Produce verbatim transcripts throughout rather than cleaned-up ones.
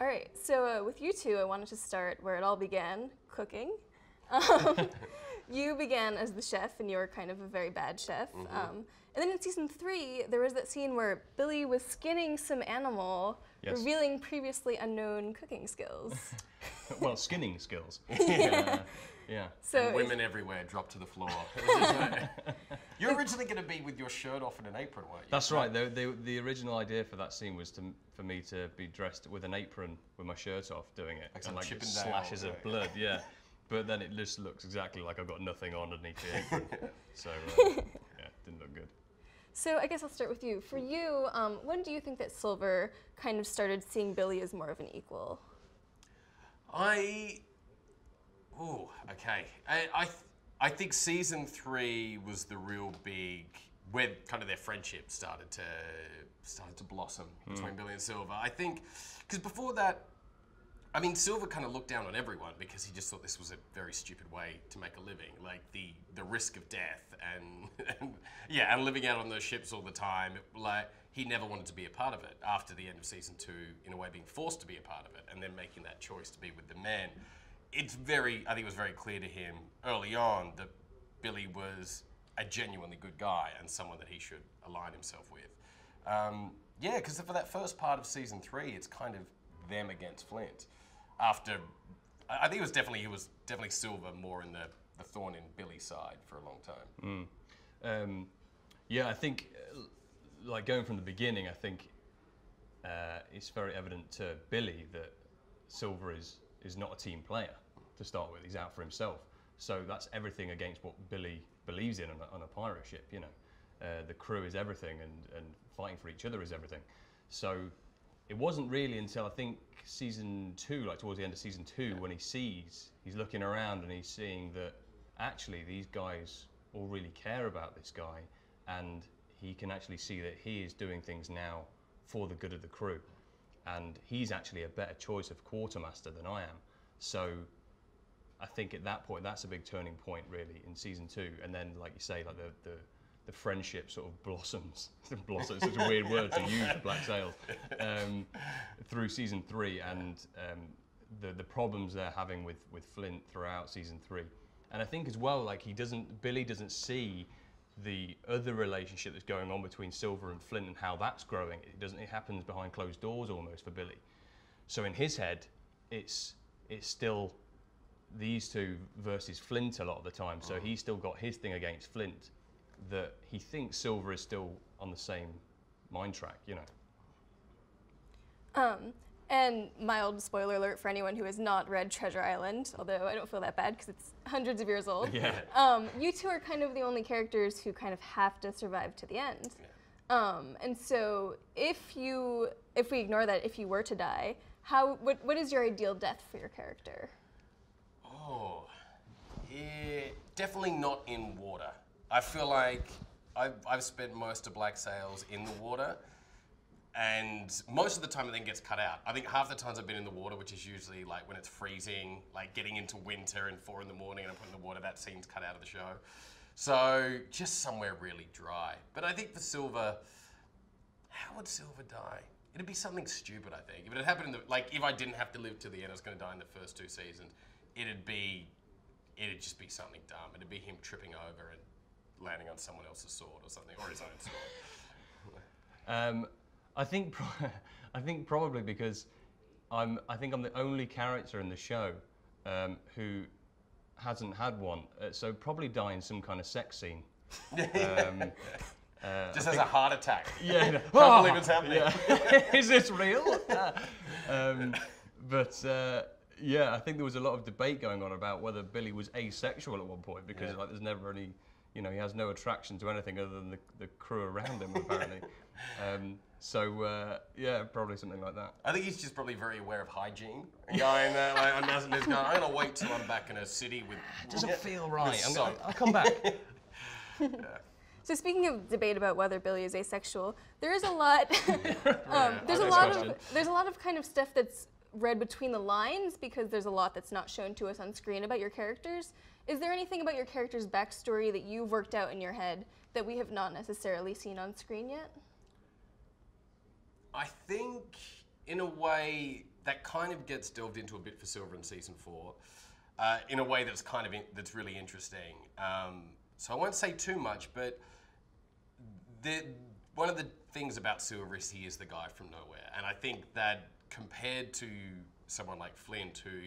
All right, so uh, with you two, I wanted to start where it all began, cooking. Um, you began as the chef, and you were kind of a very bad chef. Mm-hmm. um, and then in season three, there was that scene where Billy was skinning some animal, yes. revealing previously unknown cooking skills. Well, skinning skills. Yeah. Yeah. So and women everywhere dropped to the floor. You're originally going to be with your shirt off and an apron, weren't you? That's right. The, the, the original idea for that scene was to, for me to be dressed with an apron with my shirt off doing it. Like and like slashes down, of yeah. blood, yeah. But then it just looks exactly like I've got nothing on underneath the apron. So, uh, yeah, it didn't look good. So I guess I'll start with you. For you, um, when do you think that Silver kind of started seeing Billy as more of an equal? I... Ooh, okay. I I, th I think season three was the real big where kind of their friendship started to started to blossom mm. between Billy and Silver. I think because before that, I mean, Silver kind of looked down on everyone because he just thought this was a very stupid way to make a living, like the the risk of death and, and yeah, and living out on those ships all the time. It, like he never wanted to be a part of it. After the end of season two, in a way, being forced to be a part of it, and then making that choice to be with the men. It's very, I think it was very clear to him early on that Billy was a genuinely good guy and someone that he should align himself with. Um, yeah, because for that first part of season three, it's kind of them against Flint. After, I think it was definitely, it was definitely Silver more in the, the thorn in Billy's side for a long time. Mm. Um, yeah, I think, like going from the beginning, I think uh, it's very evident to Billy that Silver is is not a team player to start with. He's out for himself. So that's everything against what Billy believes in on a, on a pirate ship, you know. Uh, the crew is everything and, and fighting for each other is everything. So it wasn't really until I think season two, like towards the end of season two, yeah. when he sees, he's looking around and he's seeing that actually these guys all really care about this guy and he can actually see that he is doing things now for the good of the crew. And he's actually a better choice of quartermaster than I am. So I think at that point, that's a big turning point really in season two. And then like you say, like the, the, the friendship sort of blossoms, blossoms, such a weird word to use for Black Sails, um, through season three and um, the, the problems they're having with, with Flint throughout season three. And I think as well, like he doesn't, Billy doesn't see the other relationship that's going on between Silver and Flint and how that's growing. It doesn't, it happens behind closed doors almost for Billy. So in his head, it's it's still these two versus Flint a lot of the time. So he's still got his thing against Flint that he thinks Silver is still on the same mind track, you know. Um, and mild spoiler alert for anyone who has not read Treasure Island, although I don't feel that bad because it's hundreds of years old. Yeah. Um, you two are kind of the only characters who kind of have to survive to the end. Yeah. Um, and so if you, if we ignore that, if you were to die, how, what, what is your ideal death for your character? Oh, yeah, definitely not in water. I feel like I've, I've spent most of Black Sails in the water. And most of the time it then gets cut out. I think half the times I've been in the water, which is usually like when it's freezing, like getting into winter and four in the morning and I'm put in the water, that scene's cut out of the show. So just somewhere really dry. But I think for Silver, how would Silver die? It'd be something stupid, I think. If it had happened in the, like if I didn't have to live to the end, I was gonna die in the first two seasons, it'd be, it'd just be something dumb. It'd be him tripping over and landing on someone else's sword or something, or his own sword. um, I think, pro I think probably because I'm, I think I'm the only character in the show um, who hasn't had one, uh, so probably die in some kind of sex scene. Um, uh, Just I as think, a heart attack. Yeah. Can't oh, believe it's happening. Yeah. Is this real? um, but uh, yeah, I think there was a lot of debate going on about whether Billy was asexual at one point because yeah. like there's never any, you know, he has no attraction to anything other than the, the crew around him apparently. Um, So, uh, yeah, probably something like that. I think he's just probably very aware of hygiene. Going there, like, I'm going I'm to wait till I'm back in a city with... It doesn't feel right. I'm gonna, I'll come back. Yeah. So speaking of debate about whether Billy is asexual, there is a lot... um, yeah, there's, a lot of, there's a lot of kind of stuff that's read between the lines because there's a lot that's not shown to us on screen about your characters. Is there anything about your character's backstory that you've worked out in your head that we have not necessarily seen on screen yet? I think, in a way, that kind of gets delved into a bit for Silver in season four, uh, in a way that's kind of in, that's really interesting. Um, so I won't say too much, but the, one of the things about Silver is he is the guy from nowhere, and I think that compared to someone like Flint, who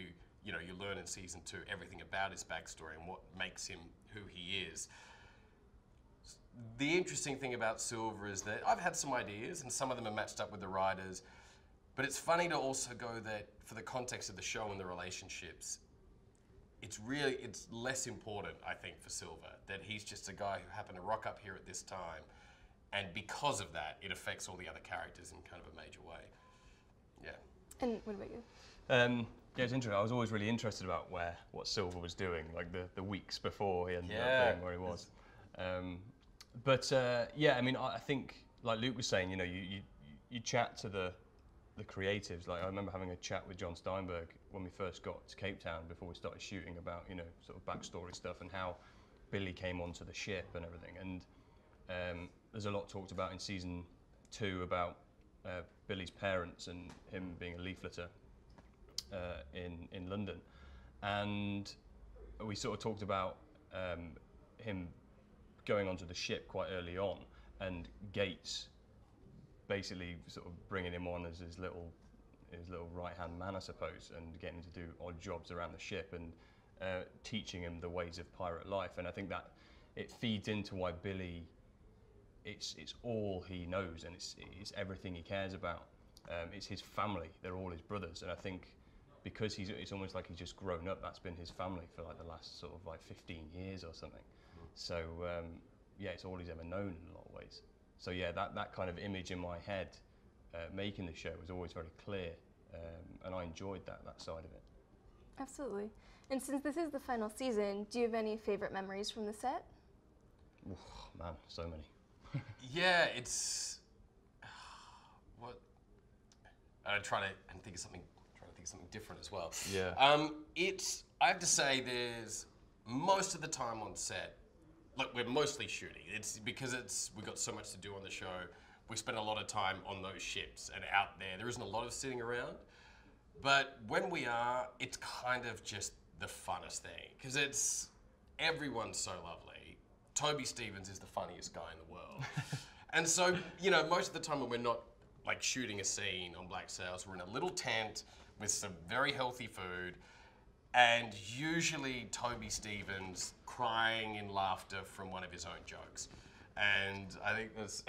you know you learn in season two everything about his backstory and what makes him who he is. The interesting thing about Silver is that I've had some ideas, and some of them are matched up with the writers. But it's funny to also go that for the context of the show and the relationships, it's really, it's less important, I think, for Silver, that he's just a guy who happened to rock up here at this time. And because of that, it affects all the other characters in kind of a major way. Yeah. And what about you? Um, yeah, it's interesting. I was always really interested about where, what Silver was doing, like the, the weeks before he ended yeah. up being where he was. Um, but uh, yeah, I mean, I, I think, like Luke was saying, you know, you, you, you chat to the, the creatives. Like I remember having a chat with John Steinberg when we first got to Cape Town before we started shooting about, you know, sort of backstory stuff and how Billy came onto the ship and everything. And um, there's a lot talked about in season two about uh, Billy's parents and him being a leafleter uh, in, in London. And we sort of talked about um, him going onto the ship quite early on, and Gates basically sort of bringing him on as his little, his little right-hand man, I suppose, and getting him to do odd jobs around the ship and uh, teaching him the ways of pirate life. And I think that it feeds into why Billy, it's, it's all he knows and it's, it's everything he cares about. Um, it's his family, they're all his brothers. And I think because he's, it's almost like he's just grown up, that's been his family for like the last sort of like fifteen years or something. Mm. So um, yeah, it's all he's ever known in a lot of ways. So yeah, that, that kind of image in my head uh, making the show was always very clear, um, and I enjoyed that, that side of it. Absolutely. And since this is the final season, do you have any favorite memories from the set? Ooh, man, so many. Yeah, it's... Uh, what? I'm trying to think of something, trying to think of something different as well. Yeah. Um, it's, I have to say there's, most of the time on set, look, we're mostly shooting. It's because it's we've got so much to do on the show. We spend a lot of time on those ships and out there. There isn't a lot of sitting around. But when we are, it's kind of just the funnest thing. Because it's, everyone's so lovely. Toby Stephens is the funniest guy in the world. And so, you know, most of the time when we're not like shooting a scene on Black Sails, we're in a little tent with some very healthy food. And usually Toby Stephens crying in laughter from one of his own jokes, and I think that's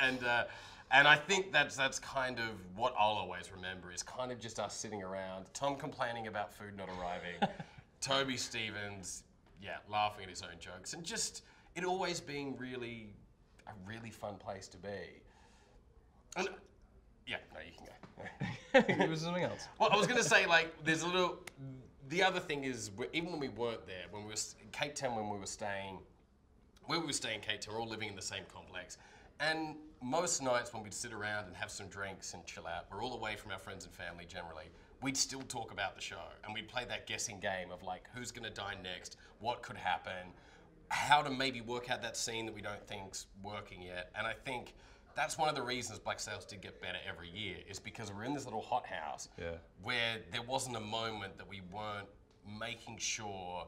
and uh, and I think that's that's kind of what I'll always remember is kind of just us sitting around, Tom complaining about food not arriving, Toby Stephens, yeah, laughing at his own jokes, and just it always being really a really fun place to be. And yeah, no, you can go. It was something else. Well, I was going to say like there's a little. The other thing is, even when we weren't there, when we were in Cape Town, when we were staying, where we were staying in Cape Town, we're all living in the same complex. And most nights when we'd sit around and have some drinks and chill out, we're all away from our friends and family generally, we'd still talk about the show. And we'd play that guessing game of like, who's gonna die next, what could happen, how to maybe work out that scene that we don't think's working yet. And I think that's one of the reasons Black Sails did get better every year, is because we're in this little hothouse yeah. where there wasn't a moment that we weren't making sure,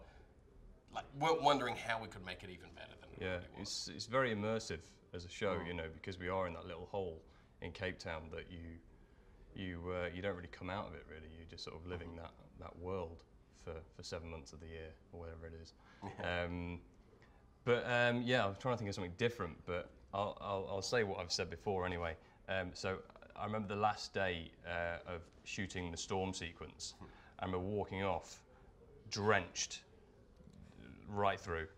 like, weren't wondering how we could make it even better than yeah, it really was. It's, it's very immersive as a show, mm. you know, because we are in that little hole in Cape Town that you, you, uh, you don't really come out of it, really. You're just sort of living mm. that, that world for, for seven months of the year, or whatever it is. um, but, um, yeah, I'm trying to think of something different, but I'll, I'll, I'll say what I've said before anyway. Um, so I remember the last day uh, of shooting the storm sequence. Mm. I remember walking off, drenched, right through,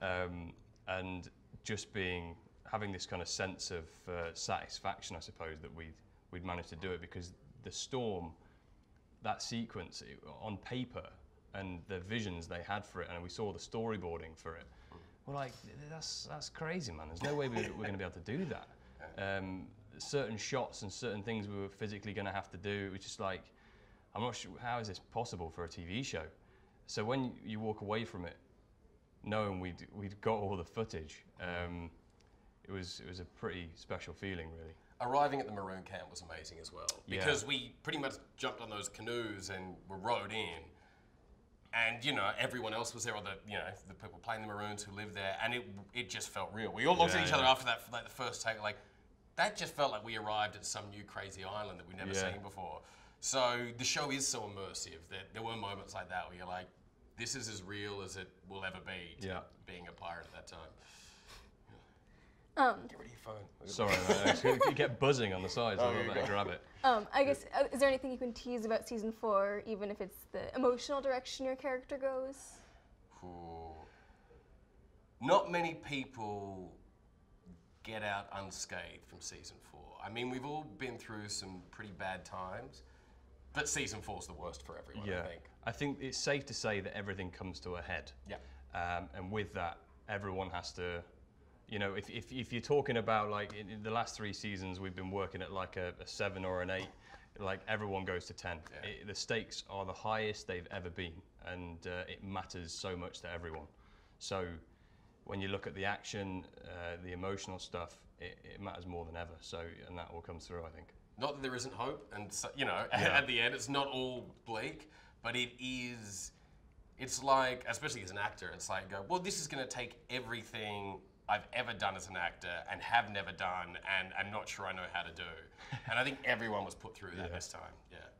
um, and just being, having this kind of sense of uh, satisfaction, I suppose, that we'd, we'd managed to do it, because the storm, that sequence, it, on paper, and the visions they had for it, and we saw the storyboarding for it, we're like, that's, that's crazy, man. There's no way we're, we're gonna be able to do that. Um, certain shots and certain things we were physically gonna have to do, it was just like, I'm not sure, how is this possible for a T V show? So when you walk away from it, knowing we'd, we'd got all the footage, um, it was, it was a pretty special feeling, really. arriving at the Maroon Camp was amazing as well, because yeah. we pretty much jumped on those canoes and were rowed in. And, you know, everyone else was there, or the, you know, the people playing the Maroons who lived there, and it it just felt real. We all looked yeah, at each yeah. other after that, like the first take, like, that just felt like we arrived at some new crazy island that we'd never yeah. seen before. So the show is so immersive that there were moments like that where you're like, this is as real as it will ever be to yeah. being a pirate at that time. Um, get rid of your phone. Sorry, no, you kept buzzing on the sides. Oh, I that. Grab it. Um, I guess, uh, is there anything you can tease about season four, even if it's the emotional direction your character goes? Ooh. Not many people get out unscathed from season four. I mean, we've all been through some pretty bad times, but season four's the worst for everyone, yeah. I think. I think it's safe to say that everything comes to a head. Yeah. Um, and with that, everyone has to... You know, if, if, if you're talking about, like, in, in the last three seasons, we've been working at, like, a, a seven or an eight. Like, everyone goes to ten. Yeah. It, the stakes are the highest they've ever been, and uh, it matters so much to everyone. So when you look at the action, uh, the emotional stuff, it, it matters more than ever. So, and that all comes through, I think. Not that there isn't hope, and, so, you know, yeah. at the end, it's not all bleak, but it is, it's like, especially as an actor, it's like, go, well, this is going to take everything I've ever done as an actor and have never done and I'm not sure I know how to do. And I think everyone was put through that yeah. this time, yeah.